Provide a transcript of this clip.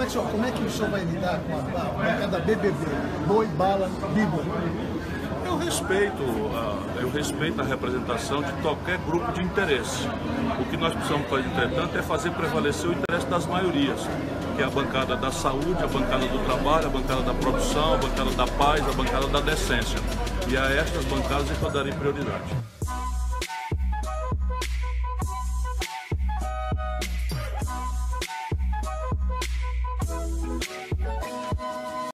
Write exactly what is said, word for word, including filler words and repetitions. Como é que o senhor, como é que o senhor vai lidar com a bancada B B B? Boi, bala, bíblia. Eu respeito, a, eu respeito a representação de qualquer grupo de interesse. O que nós precisamos fazer, entretanto, é fazer prevalecer o interesse das maiorias, que é a bancada da saúde, a bancada do trabalho, a bancada da produção, a bancada da paz, a bancada da decência. E a estas bancadas é que eu darei prioridade.